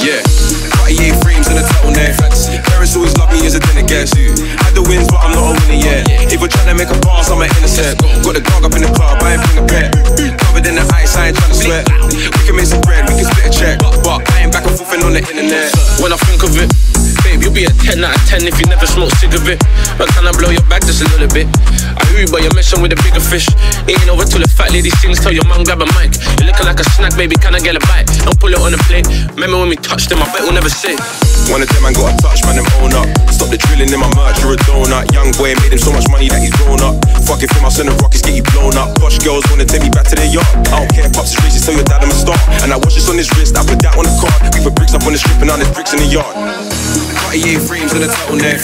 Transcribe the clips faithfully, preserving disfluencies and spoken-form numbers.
yeah. forty-eight frames and a turtleneck. Parents always love me as a dinner guest. Had the wins, but I'm not a winner yet. If you're trying to make a pass, I'm an intercept. Got the dog up in the club, I ain't bring a pet. Covered in the ice, I ain't trying to sweat. We can make some bread, we can split a check. But I ain't back and forthin' on the internet. When I think of it, babe, you'll be a ten out of ten if you never smoke cigarette. But can I blow your back just a little bit? I hear you, but you're messing with a bigger fish. It ain't over till the fat lady sings. Tell your mum, grab a mic. You're looking like a snack, baby, can I get a bite? Don't pull it on the plate. Remember when we touched them, I bet we'll never sit. One of them man got a touch, man, them own up. Stop the drilling in my merch, you're a donut. Young boy made him so much money that he's grown up. Fuck it, from us in the Rockets, get you blown up. Posh girls wanna take me back to their yard. I don't care, pops is rich, just tell your dad I'm a star. And I watch this on his wrist, I put that on the card. We put bricks up on the strip and now there's bricks in the yard. forty-eight frames and a turtleneck.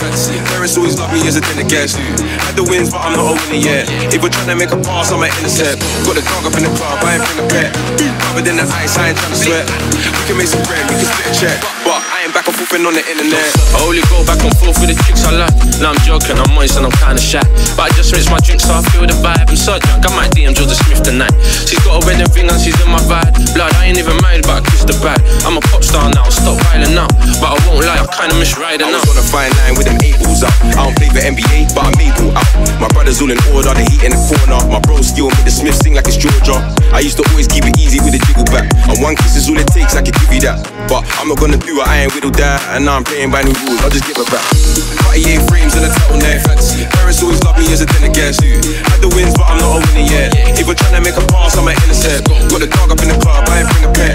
Parents always love me as a dinner guest. Had the wins, but I'm not a winner yet. If we're trying to make a pass, I'm an intercept. Got the dog up in the club, I ain't bring a pet. Covered in the ice, I ain't trying to sweat. We can make some bread, we can split a check. But I ain't back and forthin' on the internet. I only go back and forth with the chicks I like. Now I'm joking, I'm moist and I'm kinda shy. But I just rinsed my drink so I feel the vibe. I'm so drunk, I might D M Georgia Smith tonight. She's got a wedding ring and she's in my vibe. Blood, I ain't even married, but I kissed the bride. I'm a pop star now, stop riling up. But I won't lie, I kinda miss riding up. I was on a fine line with them eight balls up. I don't play for N B A, but I made ball out. My brother's all in order, the heat in the corner. My bro still with the Smith sing like it's Georgia. I used to always keep it easy with a jiggle back. And one kiss is all it takes, I could give you that. But I'm not gonna do it, I ain't whittled that. And now I'm playing by new rules, I'll just give it back. forty-eight frames and a turtleneck. Parents always love me as a dinner guest. Had the wins, but I'm not a winner yet. If you're trying to make a pass, I'm an intercept. Got the dog up in the club, I ain't bring a pet.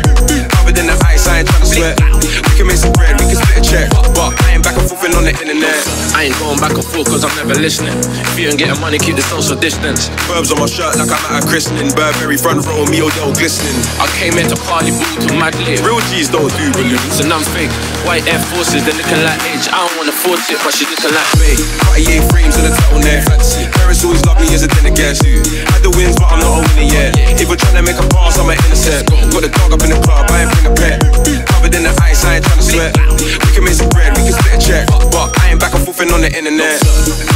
Covered in the ice, I ain't trying to sweat. We can make some bread, we can split a check. But I ain't back and forthin' on the internet. I ain't going back and forth cause I'm never listening. If you ain't getting money, keep the social distance. Burbs on my shirt like I'm at a christening. Burberry front row, me Odell glistening. I came here to party, boo, to mad lit. Real G's don't do balloons and I'm fake. White Air Forces, they're looking like H. I don't wanna force it, but she's looking like fake. forty-eight frames and a turtleneck. Parents always love me as a dinner guest. Had the wins, but I'm not a winner yet. If we're trying to make a pass, I'm an intercept. Got the dog up in the club, I ain't bring a pet. Covered in the ice, I ain't trying to sweat. We can make some bread, we can split a check. But I ain't back and forthin' on the internet.